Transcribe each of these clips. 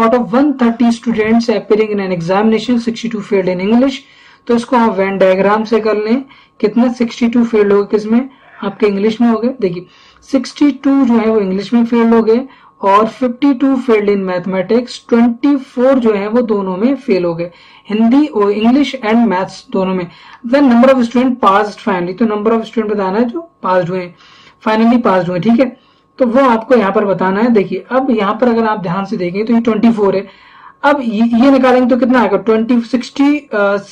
Out of 130 students appearing in an examination 62 failed in English. तो इसको आप Venn diagram से कर लें, कितना 62 फेल्ड हो गए किसमें, आपके इंग्लिश में हो गए। देखिए 62 जो है वो इंग्लिश में फेल्ड हो गए और 52 फेल्ड इन मैथमेटिक्स, 24 जो है वो दोनों में फेल हो गए, हिंदी और इंग्लिश एंड मैथ्स दोनों में। Then number of student pass finally, तो नंबर ऑफ स्टूडेंट बताना है जो पास हुए हैं, फाइनली पास हुए, ठीक है, तो वो आपको यहाँ पर बताना है। देखिए अब यहाँ पर अगर आप ध्यान से देखें तो ये 24 है, अब ये निकालेंगे तो कितना आएगा,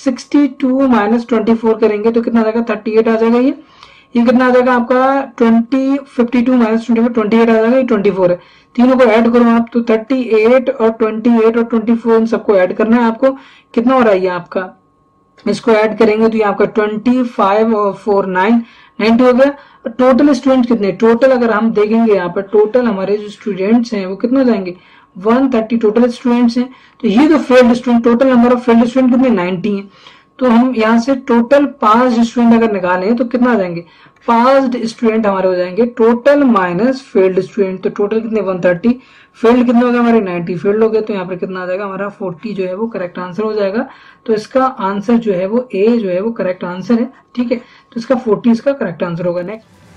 62 माइनस 24 करेंगे तो कितना आ जाएगा, 38 आ जाएगा। ये कितना आ जाएगा आपका, 52 माइनस 28 आ जाएगा, ये 24 है। तीनों को ऐड करो आप तो 38 और 28 और 24 इन सबको ऐड करना है आपको, कितना हो रहा है ये आपका, इसको ऐड करेंगे तो ये आपका 25 और 49 90 हो गया। टोटल स्टूडेंट कितने, टोटल अगर हम देखेंगे यहाँ पर टोटल हमारे जो स्टूडेंट्स हैं वो कितने जाएंगे, 130 टोटल स्टूडेंट्स हैं। तो ये जो failed student, total number of failed student कितने 90 हैं। तो हम यहाँ से टोटल पास स्टूडेंट अगर निकालें तो कितना आ जाएंगे, पास स्टूडेंट हमारे हो जाएंगे टोटल माइनस फेल्ड स्टूडेंट। तो टोटल कितने 130, फेल्ड कितने हो गए हमारे 90 फेल्ड हो गए। तो यहाँ पर कितना आ जाएगा हमारा 40 जो है वो करेक्ट आंसर हो जाएगा। तो इसका आंसर जो है वो ए जो है वो करेक्ट आंसर है, ठीक है, तो इसका 40 इसका करेक्ट आंसर होगा। नेक्स्ट